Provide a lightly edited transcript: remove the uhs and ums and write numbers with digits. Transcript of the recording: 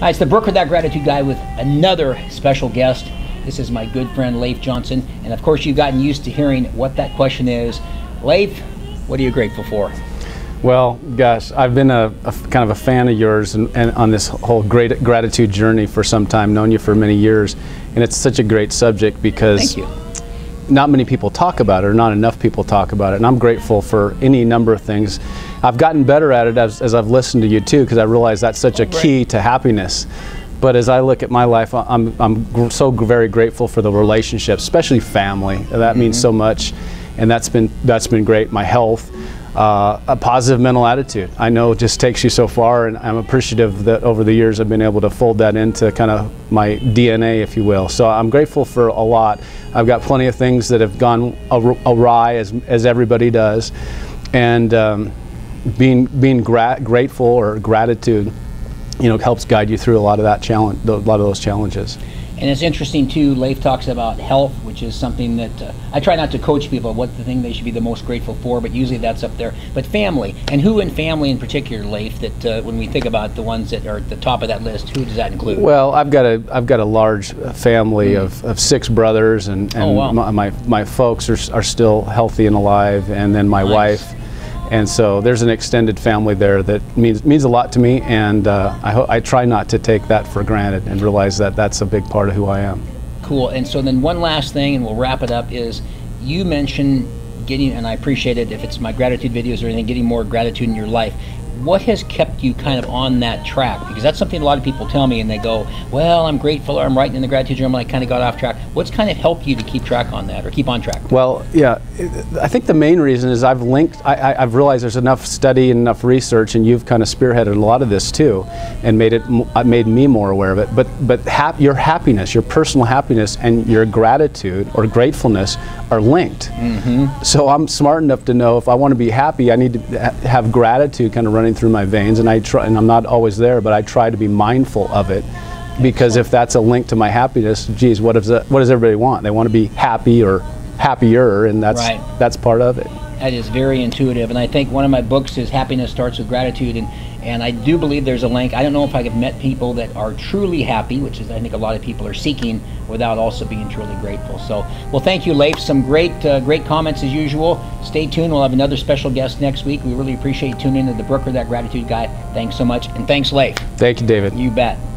Hi, it's the Brooke with That Gratitude Guy with another special guest. This is my good friend Leif Johnson, and of course you've gotten used to hearing what that question is. Leif, what are you grateful for? Well, gosh, I've been a kind of a fan of yours and on this whole great gratitude journey for some time, known you for many years, and it's such a great subject because not many people talk about it, or not enough people talk about it, and I'm grateful for any number of things. I've gotten better at it as I've listened to you too, because I realize that's such a key to happiness. But as I look at my life, I'm so very grateful for the relationships, especially family. That means so much, and that's been great. My health, a positive mental attitude, I know just takes you so far, and I'm appreciative that over the years I've been able to fold that into kind of my DNA, if you will. So I'm grateful for a lot. I've got plenty of things that have gone awry, as everybody does, and being grateful or gratitude, you know, helps guide you through a lot of that challenge, a lot of those challenges. And it's interesting too, Leif talks about health, which is something that I try not to coach people what the thing they should be the most grateful for, but usually that's up there. But family, and who in family in particular, Leif, that when we think about the ones that are at the top of that list, who does that include? Well, I've got a large family of 6 brothers, and my folks are still healthy and alive, and then my wife. And so there's an extended family there that means a lot to me, and I try not to take that for granted and realize that that's a big part of who I am. Cool. And so then one last thing, and we'll wrap it up, is you mentioned getting, and I appreciate it if it's my gratitude videos or anything, getting more gratitude in your life. What has kept you kind of on that track? Because that's something a lot of people tell me, and they go, well, I'm grateful, or I'm writing in the gratitude journal, and I kind of got off track. What's kind of helped you to keep track on that, or keep on track? Well, yeah, I think the main reason is I've realized there's enough study and enough research, and you've kind of spearheaded a lot of this too, and made me more aware of it. But your happiness, your personal happiness, and your gratitude or gratefulness are linked. So I'm smart enough to know if I want to be happy, I need to have gratitude kind of running through my veins, and I'm not always there, but I try to be mindful of it, because if that's a link to my happiness, geez, what does everybody want? They want to be happy or happier, and that's part of it. That is very intuitive, and I think one of my books is Happiness Starts With Gratitude, and I do believe there's a link. I don't know if I have met people that are truly happy, which is I think a lot of people are seeking, without also being truly grateful. So, well, thank you, Leif. Some great comments as usual. Stay tuned. We'll have another special guest next week. We really appreciate tuning in to the Brooke with That Gratitude Guy. Thanks so much, and thanks, Leif. Thank you, David. You bet.